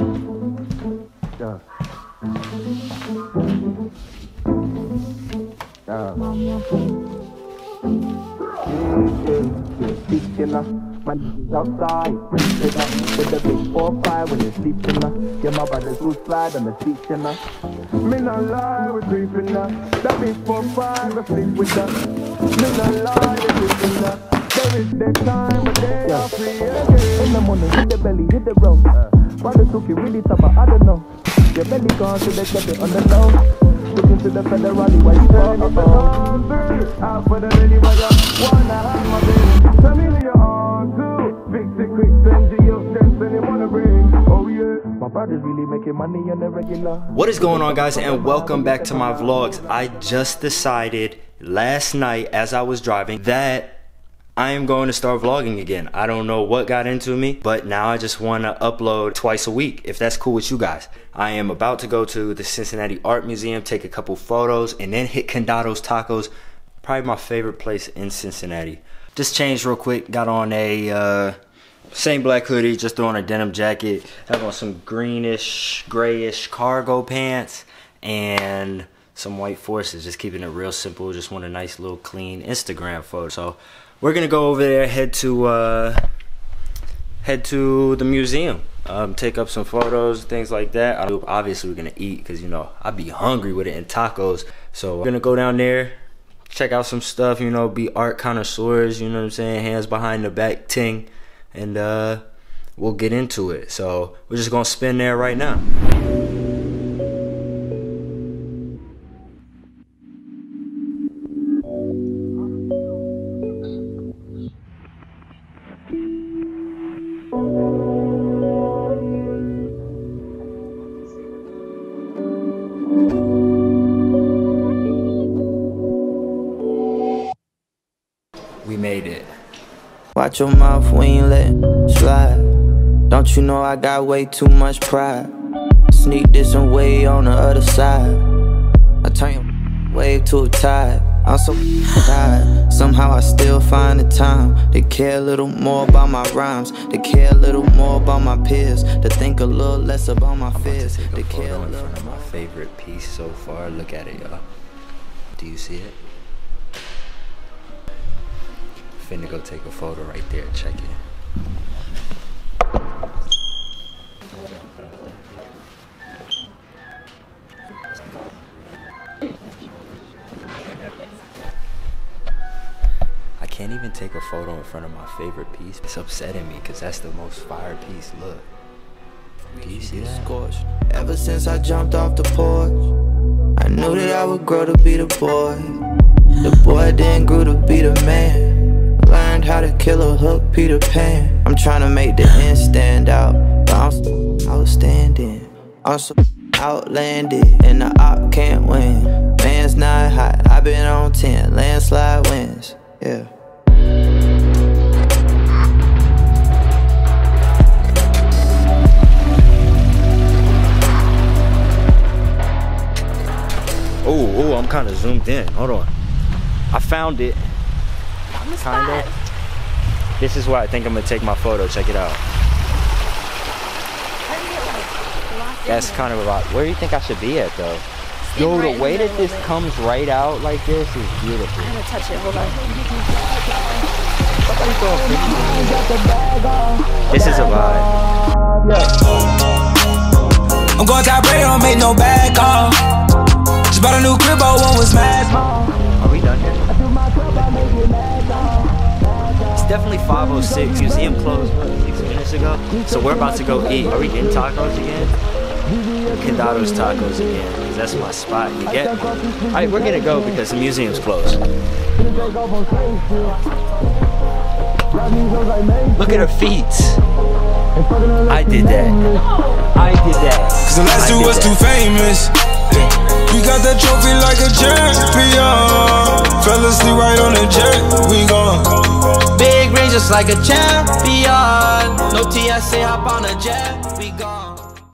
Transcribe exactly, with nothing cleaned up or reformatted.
Dove. Dove. Man outside, it up with the big four five when you sleep in her. Yeah, my brothers who slide on the seats in her. Me not lie, we creep in her. The big four five, we sleep with her. Me not lie, we creep in her. There is that time when they yeah. are free again. In the morning, hit the belly, hit the road. Uh. Brothers who can really top her, I don't know. Your belly gone, so they kept it on the low. Looking to the federal, while you turn up and on. Out for the many weather, wanna have my baby. Tell me your arm. Fix it quick, send you your steps and it wanna ring. Oh yeah, my brother's really making money on the regular. What is going on, guys, and welcome back to my vlogs. I just decided last night as I was driving that I am going to start vlogging again. I don't know what got into me, but now I just want to upload twice a week, if that's cool with you guys. I am about to go to the Cincinnati Art Museum, take a couple photos, and then hit Condado's Tacos, probably my favorite place in Cincinnati. Just changed real quick, got on a uh, same black hoodie, just threw on a denim jacket, have on some greenish, grayish cargo pants, and some white forces, just keeping it real simple, just want a nice little clean Instagram photo. So we're gonna go over there, head to, uh, head to the museum, um, take up some photos, things like that. Obviously we're gonna eat, cause you know, I'd be hungry with it and tacos. So we're gonna go down there, check out some stuff, you know, be art connoisseurs, you know what I'm saying, hands behind the back ting, and uh, we'll get into it. So we're just gonna spin there right now. We made it. Watch your mouth, we ain't let slide. Don't you know I got way too much pride? Sneak this and way on the other side. I turn your wave to a tide. I'm so tired. Somehow I still find the time to care a little more about my rhymes, to care a little more about my peers, to think a little less about my fears. I'm about to take a photo in front of my favorite piece so far. Look at it, y'all. Do you see it? Finna go take a photo right there, check it. I can't even take a photo in front of my favorite piece. It's upsetting me because that's the most fire piece. Look. Can you see that? Ever since I jumped off the porch, I knew that I would grow to be the boy. The boy then grew to be the man. Learned how to kill a hook, Peter Pan. I'm trying to make the end stand out, but I'm so outstanding. I'm so outlandish, and the op can't win. Man's not hot, I've been on ten, landslide wins, yeah. Oh, oh, I'm kind of zoomed in, hold on. I found it. Kinda. This is why I think I'm gonna take my photo. Check it out. That's kind of about. Where do you think I should be at though? Yo, the way that this comes right out like this is beautiful. I'm gonna touch it. Hold on. This is a vibe. I'm going to operate. Don't make no back off. Just bought a new crib. Oh, one was mad. Are we done here? It's definitely five oh six. Museum closed six minutes ago, so we're about to go eat. Are we getting tacos again? Condado's Tacos again, because that's my spot. You get me? All right, we're gonna go because the museum's closed. Look at her feet. I did that. I did that. Cause the last two was too famous. We got that trophy like a champion. Fell asleep right on the jet, we gone. Big range just like a champion. No T I say hop on a jet.